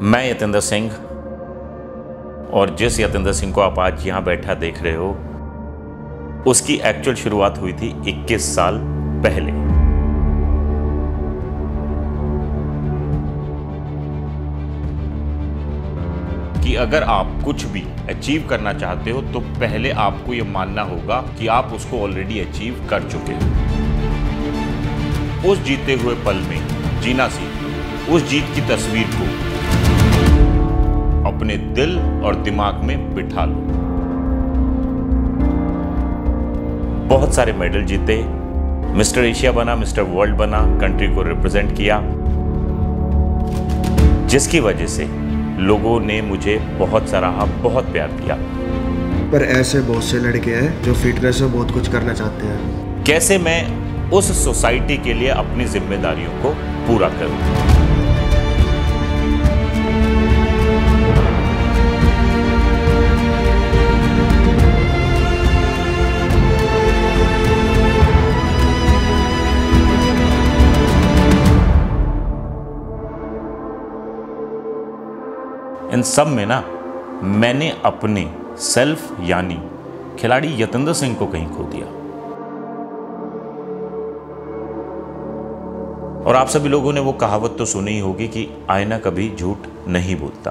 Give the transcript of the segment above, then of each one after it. मैं यतिंदर सिंह, और जिस यतिंदर सिंह को आप आज यहाँ बैठा देख रहे हो उसकी एक्चुअल शुरुआत हुई थी 21 साल पहले। कि अगर आप कुछ भी अचीव करना चाहते हो तो पहले आपको ये मानना होगा कि आप उसको ऑलरेडी अचीव कर चुके हो। उस जीते हुए पल में जीना सीखो, उस जीत की तस्वीर को अपने दिल और दिमाग में बिठा लो। बहुत सारे मेडल जीते, मिस्टर एशिया बना, मिस्टर वर्ल्ड बना, कंट्री को रिप्रेजेंट किया, जिसकी वजह से लोगों ने मुझे बहुत सराहा, बहुत प्यार दिया। पर ऐसे बहुत से लड़के हैं जो फिटनेस में बहुत कुछ करना चाहते हैं। कैसे मैं उस सोसाइटी के लिए अपनी जिम्मेदारियों को पूरा करूं? इन सब में ना मैंने अपने सेल्फ यानी खिलाड़ी यतिंदर सिंह को कहीं खो दिया। और आप सभी लोगों ने वो कहावत तो सुनी ही होगी कि आईना कभी झूठ नहीं बोलता।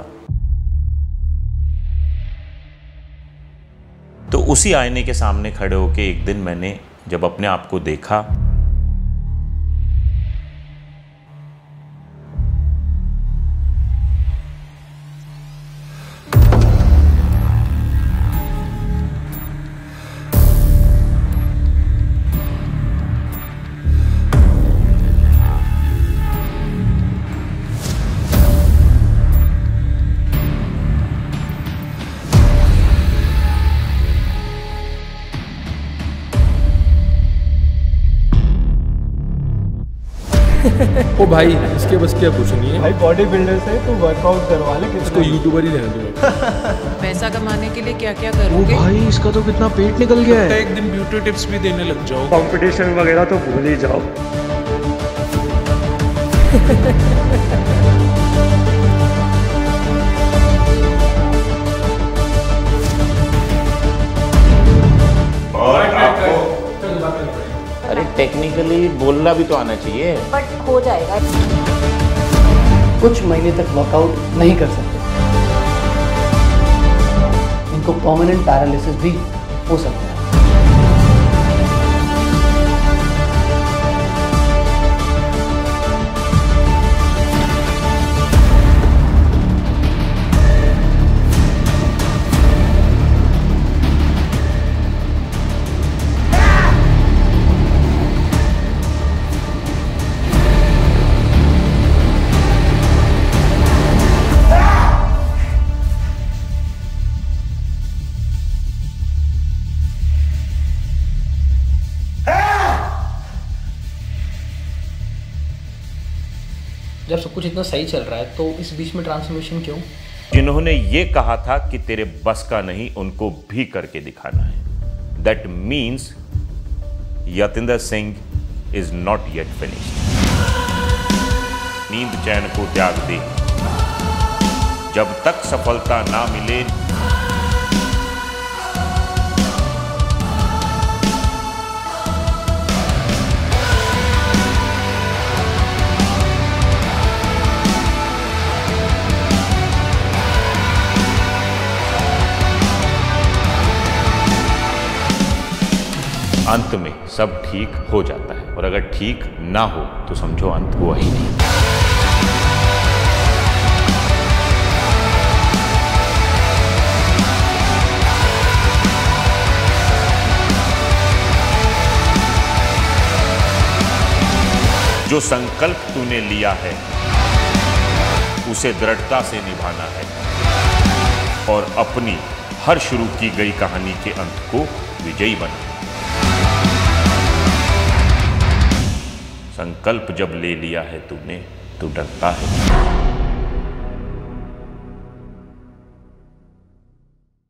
तो उसी आईने के सामने खड़े होकर एक दिन मैंने जब अपने आप को देखा ओ भाई, इसके बस क्या कुछ नहीं है भाई। बॉडी बिल्डर से तू वर्कआउट करवा ले, इसको यूट्यूबर ही रहने दो। पैसा कमाने के लिए क्या क्या करोगे? ओ भाई, इसका तो कितना पेट निकल गया है। एक दिन ब्यूटी टिप्स भी देने लग जाओ, कंपटीशन वगैरह तो भूल ही जाओ। और आपको टेक्निकली बोलना भी तो आना चाहिए। बट हो जाएगा, कुछ महीने तक वर्कआउट नहीं कर सकते, इनको परमानेंट पैरालिसिस भी हो सकता है। जब सब कुछ इतना सही चल रहा है तो इस बीच में ट्रांसफॉर्मेशन क्यों? जिन्होंने ये कहा था कि तेरे बस का नहीं, उनको भी करके दिखाना है। That means Yatinder Singh is not yet finished. नींद चैन को त्याग दे, जब तक सफलता ना मिले अंत में सब ठीक हो जाता है, और अगर ठीक ना हो तो समझो अंत हुआ ही नहीं। जो संकल्प तूने लिया है उसे दृढ़ता से निभाना है, और अपनी हर शुरू की गई कहानी के अंत को विजयी बनाना। संकल्प जब ले लिया है तूने, तू डरता है।